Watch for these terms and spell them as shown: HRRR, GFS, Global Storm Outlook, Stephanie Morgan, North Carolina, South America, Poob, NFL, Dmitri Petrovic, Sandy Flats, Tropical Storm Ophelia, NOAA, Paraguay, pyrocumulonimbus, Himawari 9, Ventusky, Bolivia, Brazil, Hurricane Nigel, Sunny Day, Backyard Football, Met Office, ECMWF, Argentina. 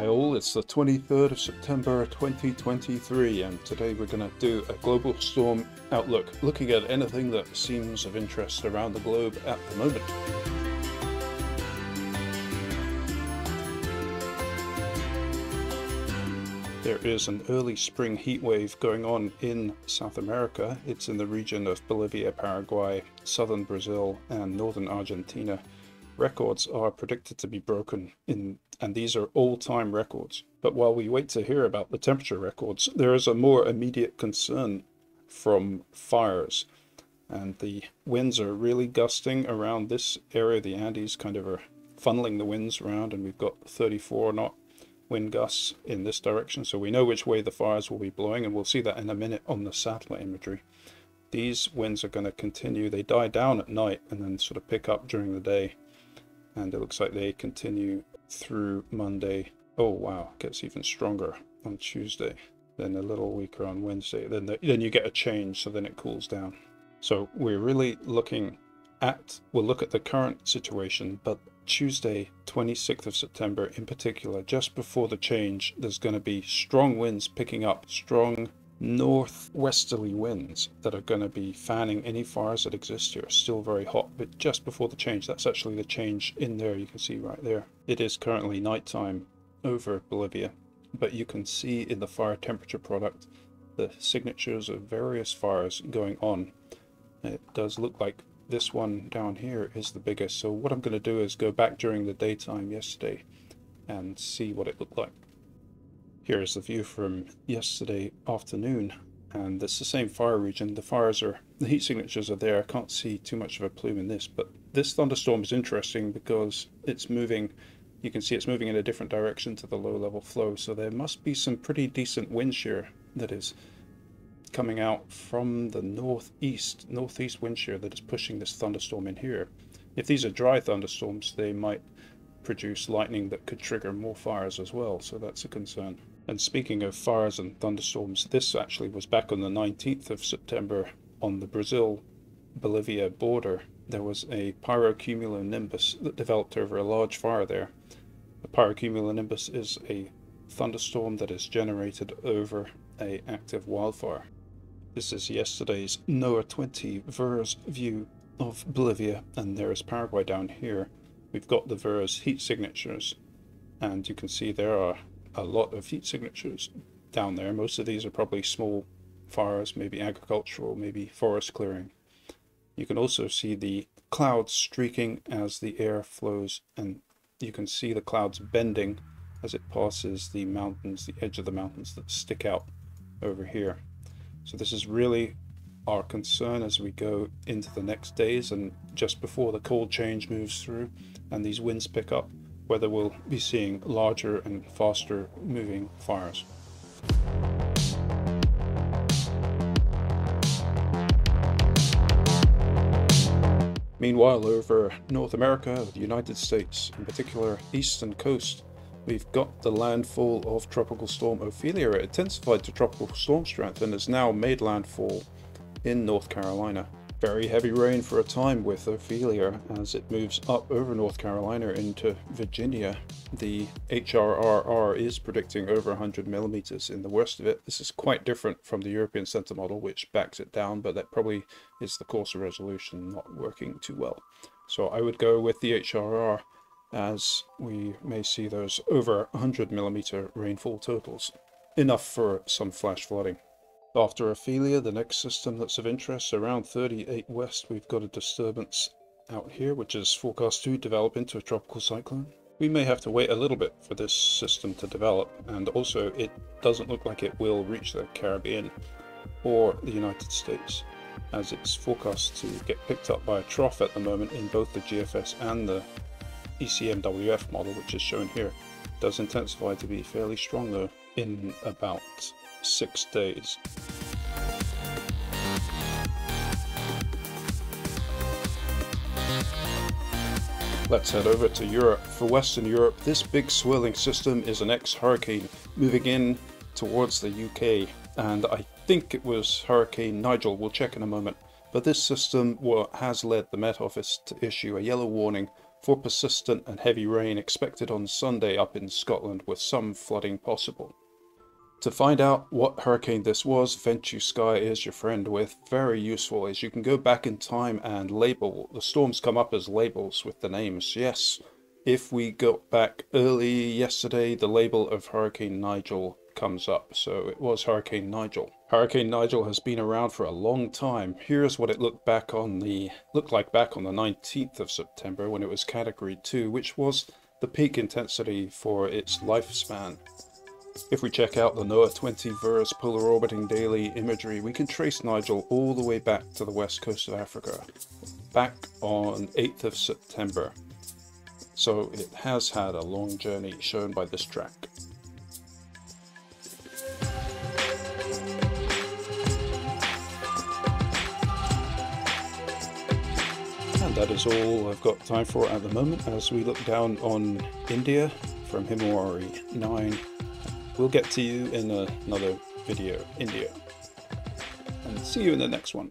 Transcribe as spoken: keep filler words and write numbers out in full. Hi all, it's the twenty-third of September twenty twenty-three and today we're going to do a global storm outlook, looking at anything that seems of interest around the globe at the moment. There is an early spring heat wave going on in South America. It's in the region of Bolivia, Paraguay, southern Brazil and northern Argentina. Records are predicted to be broken in, and these are all-time records. But while we wait to hear about the temperature records, there is a more immediate concern from fires. And the winds are really gusting around this area. The Andes kind of are funneling the winds around, and we've got thirty-four knot wind gusts in this direction. So we know which way the fires will be blowing, and we'll see that in a minute on the satellite imagery. These winds are going to continue. They die down at night and then sort of pick up during the day. And it looks like they continue through Monday. Oh wow, it gets even stronger on Tuesday, then a little weaker on Wednesday, then the, then you get a change, so then it cools down. So we're really looking at, we'll look at the current situation, but Tuesday twenty-sixth of September in particular, just before the change, there's going to be strong winds picking up, strong northwesterly winds that are going to be fanning any fires that exist here. It's still very hot, but just before the change, that's actually the change in there, you can see right there. It is currently nighttime over Bolivia, but you can see in the fire temperature product the signatures of various fires going on. It does look like this one down here is the biggest, so what I'm going to do is go back during the daytime yesterday and see what it looked like. Here is the view from yesterday afternoon, and it's the same fire region. The fires are, the heat signatures are there. I can't see too much of a plume in this, but this thunderstorm is interesting because it's moving, you can see it's moving in a different direction to the low level flow, so there must be some pretty decent wind shear that is coming out from the northeast, northeast wind shear that is pushing this thunderstorm in here. If these are dry thunderstorms, they might produce lightning that could trigger more fires as well, so that's a concern. And speaking of fires and thunderstorms, this actually was back on the nineteenth of September on the Brazil-Bolivia border. There was a pyrocumulonimbus that developed over a large fire there. A pyrocumulonimbus is a thunderstorm that is generated over an active wildfire. This is yesterday's NOAA twenty V I R S view of Bolivia, and there is Paraguay down here. We've got the V I R S heat signatures, and you can see there are a lot of heat signatures down there. Most of these are probably small fires, maybe agricultural, maybe forest clearing. You can also see the clouds streaking as the air flows, and you can see the clouds bending as it passes the mountains, the edge of the mountains that stick out over here. So this is really our concern as we go into the next days, and just before the cold change moves through and these winds pick up, whether we'll be seeing larger and faster moving fires. Meanwhile, over North America, the United States, in particular eastern coast, we've got the landfall of Tropical Storm Ophelia. It intensified to tropical storm strength and has now made landfall in North Carolina. Very heavy rain for a time with Ophelia as it moves up over North Carolina into Virginia. The H R R R is predicting over one hundred millimeters in the worst of it. This is quite different from the European Centre Model, which backs it down, but that probably is the course of resolution not working too well. So I would go with the H R R R, as we may see those over one hundred millimeter rainfall totals. Enough for some flash flooding. After Ophelia, the next system that's of interest, around thirty-eight west, we've got a disturbance out here, which is forecast to develop into a tropical cyclone. We may have to wait a little bit for this system to develop, and also it doesn't look like it will reach the Caribbean or the United States, as it's forecast to get picked up by a trough at the moment in both the G F S and the E C M W F model, which is shown here. It does intensify to be fairly strong though in about six days. Let's head over to Europe. For Western Europe, this big swirling system is an ex-hurricane moving in towards the U K, and I think it was Hurricane Nigel. We'll check in a moment. But this system has led the Met Office to issue a yellow warning for persistent and heavy rain expected on Sunday up in Scotland, with some flooding possible. To find out what hurricane this was, Ventusky is your friend with very useful, as you can go back in time and label. The storms come up as labels with the names. Yes, if we got back early yesterday, the label of Hurricane Nigel comes up, so it was Hurricane Nigel. Hurricane Nigel has been around for a long time. Here's what it looked back on the looked like back on the nineteenth of September when it was Category two, which was the peak intensity for its lifespan. If we check out the NOAA twenty V I R S Polar Orbiting Daily imagery, we can trace Nigel all the way back to the west coast of Africa, back on eighth of September. So it has had a long journey, shown by this track. And that is all I've got time for at the moment, as we look down on India from Himawari nine. We'll get to you in another video, India, and see you in the next one.